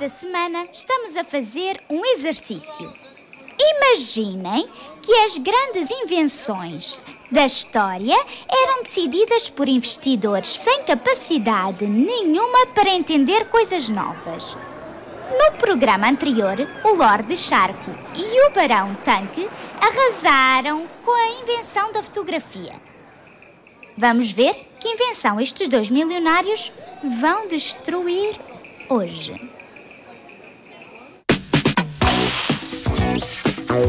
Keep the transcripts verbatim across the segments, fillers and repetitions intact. Esta semana estamos a fazer um exercício. Imaginem que as grandes invenções da história eram decididas por investidores sem capacidade nenhuma para entender coisas novas. No programa anterior, o Lorde Charco e o Barão Tanque arrasaram com a invenção da fotografia. Vamos ver que invenção estes dois milionários vão destruir hoje.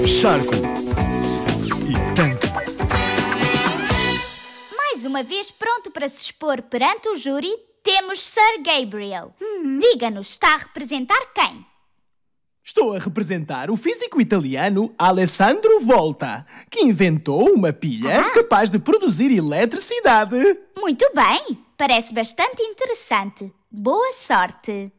Charco e Tanque. Mais uma vez pronto para se expor perante o júri, temos Sir Gabriel. Hum. Diga-nos, está a representar quem? Estou a representar o físico italiano Alessandro Volta, que inventou uma pilha ah. capaz de produzir eletricidade. Muito bem, parece bastante interessante. Boa sorte.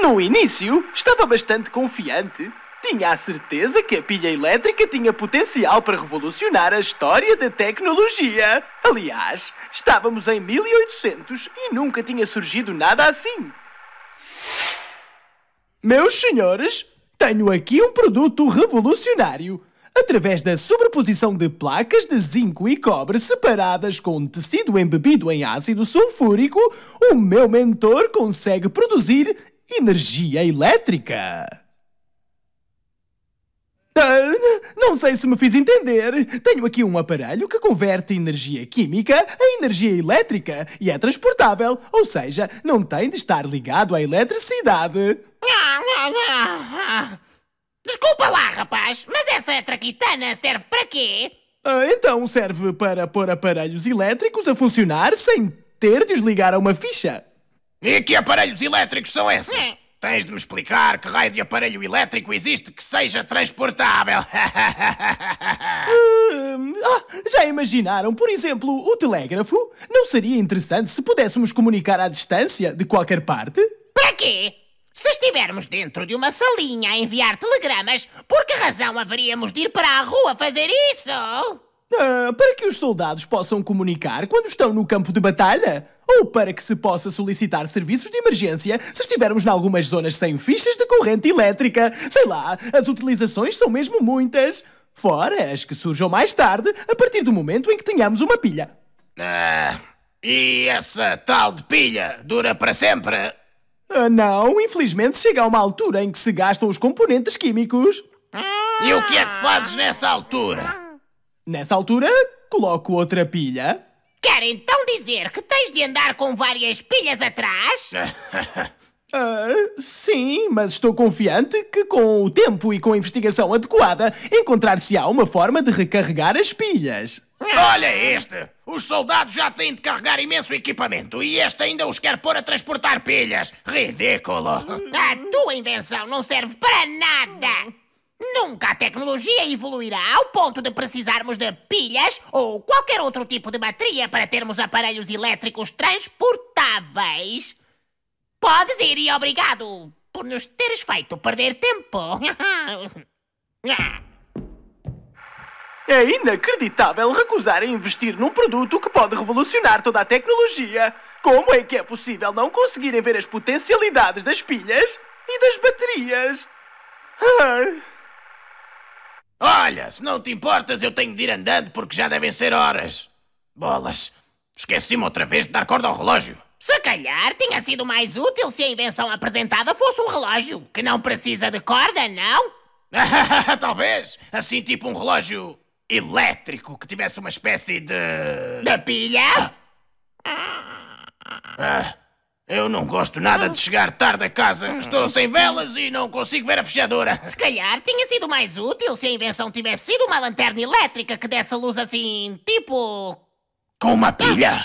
No início, estava bastante confiante. Tinha a certeza que a pilha elétrica tinha potencial para revolucionar a história da tecnologia. Aliás, estávamos em mil e oitocentos e nunca tinha surgido nada assim. Meus senhores, tenho aqui um produto revolucionário. Através da sobreposição de placas de zinco e cobre separadas com tecido embebido em ácido sulfúrico, o meu mentor consegue produzir energia elétrica. Ah, não sei se me fiz entender. Tenho aqui um aparelho que converte energia química em energia elétrica e é transportável, ou seja, não tem de estar ligado à eletricidade. Desculpa lá, rapaz, mas essa traquitana serve para quê? Ah, então serve para pôr aparelhos elétricos a funcionar sem ter de os ligar a uma ficha. E que aparelhos elétricos são esses? Tens de me explicar que raio de aparelho elétrico existe que seja transportável. hum, ah, já imaginaram, por exemplo, o telégrafo? Não seria interessante se pudéssemos comunicar à distância de qualquer parte? Para quê? Se estivermos dentro de uma salinha a enviar telegramas, por que razão haveríamos de ir para a rua fazer isso? Ah, para que os soldados possam comunicar quando estão no campo de batalha. Ou para que se possa solicitar serviços de emergência se estivermos em algumas zonas sem fichas de corrente elétrica. Sei lá, as utilizações são mesmo muitas. Fora as que surjam mais tarde, a partir do momento em que tenhamos uma pilha. Ah, e essa tal de pilha dura para sempre? Ah, não, infelizmente chega a uma altura em que se gastam os componentes químicos. E o que é que fazes nessa altura? Nessa altura, coloco outra pilha. Quer então dizer que tens de andar com várias pilhas atrás? uh, sim, mas estou confiante que com o tempo e com a investigação adequada, encontrar-se-á uma forma de recarregar as pilhas. Olha este! Os soldados já têm de carregar imenso equipamento e este ainda os quer pôr a transportar pilhas. Ridículo! A tua invenção não serve para nada! Nunca a tecnologia evoluirá ao ponto de precisarmos de pilhas ou qualquer outro tipo de bateria para termos aparelhos elétricos transportáveis. Podes ir e obrigado por nos teres feito perder tempo. É inacreditável recusar a investir num produto que pode revolucionar toda a tecnologia. Como é que é possível não conseguirem ver as potencialidades das pilhas e das baterias? Ai... Olha, se não te importas, eu tenho de ir andando porque já devem ser horas. Bolas, esqueci-me outra vez de dar corda ao relógio. Se calhar tinha sido mais útil se a invenção apresentada fosse um relógio, que não precisa de corda, não? Talvez, assim tipo um relógio elétrico que tivesse uma espécie de... Da pilha? Ah. Ah. Eu não gosto nada de chegar tarde a casa. Estou sem velas e não consigo ver a fechadura. Se calhar tinha sido mais útil se a invenção tivesse sido uma lanterna elétrica que desse luz assim, tipo... Com uma pilha?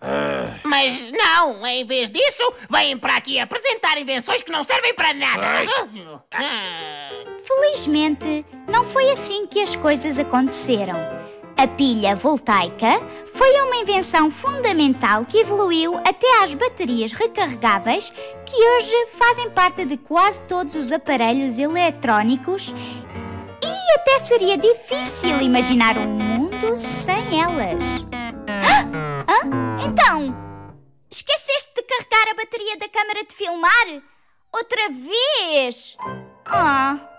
Ah. Mas não, em vez disso, vêm para aqui apresentar invenções que não servem para nada. Ah. Felizmente, não foi assim que as coisas aconteceram. A pilha voltaica foi uma invenção fundamental que evoluiu até às baterias recarregáveis que hoje fazem parte de quase todos os aparelhos eletrónicos e até seria difícil imaginar um mundo sem elas. Ah! Ah? Então, esqueceste de carregar bateria da câmara de filmar? Outra vez? Ah...